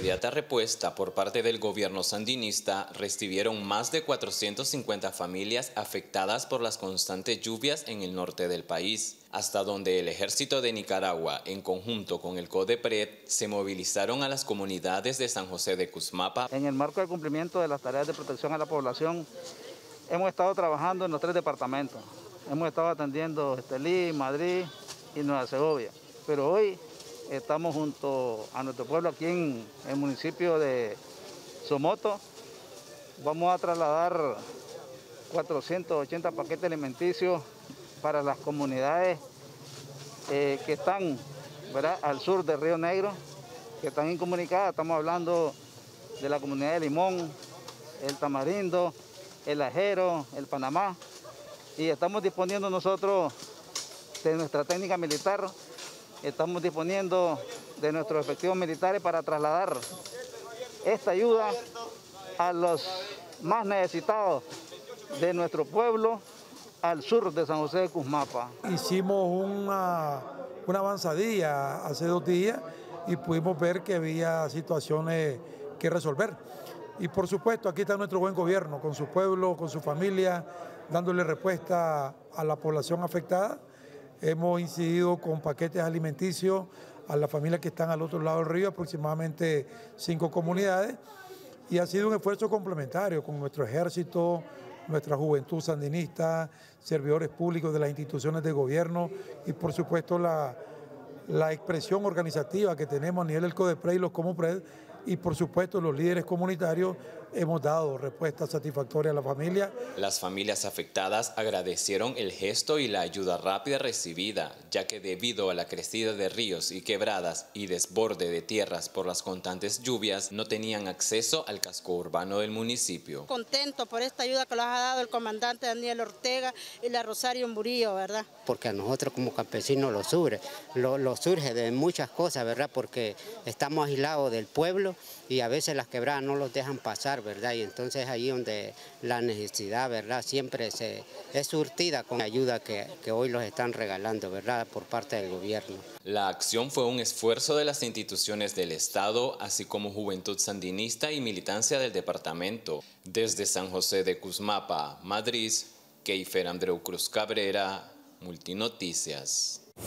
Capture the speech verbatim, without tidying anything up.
inmediata respuesta por parte del gobierno sandinista recibieron más de cuatrocientas cincuenta familias afectadas por las constantes lluvias en el norte del país, hasta donde el Ejército de Nicaragua, en conjunto con el CODEPRED, se movilizaron a las comunidades de San José de Cusmapa. En el marco del cumplimiento de las tareas de protección a la población, hemos estado trabajando en los tres departamentos. Hemos estado atendiendo Estelí, Madriz y Nueva Segovia, pero hoy estamos junto a nuestro pueblo aquí en el municipio de Somoto. Vamos a trasladar cuatrocientos ochenta paquetes alimenticios para las comunidades eh, que están, ¿verdad?, al sur del Río Negro, que están incomunicadas. Estamos hablando de la comunidad de Limón, el Tamarindo, el Ajero, el Panamá, y estamos disponiendo nosotros de nuestra técnica militar, estamos disponiendo de nuestros efectivos militares para trasladar esta ayuda a los más necesitados de nuestro pueblo al sur de San José de Cusmapa. Hicimos una, una avanzadilla hace dos días y pudimos ver que había situaciones que resolver. Y por supuesto, aquí está nuestro buen gobierno, con su pueblo, con su familia, dándole respuesta a la población afectada. Hemos incidido con paquetes alimenticios a las familias que están al otro lado del río, aproximadamente cinco comunidades, y ha sido un esfuerzo complementario con nuestro ejército, nuestra Juventud Sandinista, servidores públicos de las instituciones de gobierno y por supuesto la, la expresión organizativa que tenemos a nivel del CODEPRED y los COMUPRED, y por supuesto los líderes comunitarios. Hemos dado respuesta satisfactoria a la familia. Las familias afectadas agradecieron el gesto y la ayuda rápida recibida, ya que debido a la crecida de ríos y quebradas y desborde de tierras por las constantes lluvias, no tenían acceso al casco urbano del municipio. Contento por esta ayuda que nos ha dado el comandante Daniel Ortega y la Rosario Murillo, ¿verdad? Porque a nosotros como campesinos lo surge, lo, lo surge de muchas cosas, ¿verdad? Porque estamos aislados del pueblo y a veces las quebradas no los dejan pasar, ¿verdad? Y entonces ahí donde la necesidad, ¿verdad?, siempre se es surtida con la ayuda que, que hoy los están regalando, ¿verdad?, por parte del gobierno. La acción fue un esfuerzo de las instituciones del Estado, así como Juventud Sandinista y militancia del departamento. Desde San José de Cusmapa, Madriz, Keifer Andreu Cruz Cabrera, Multinoticias.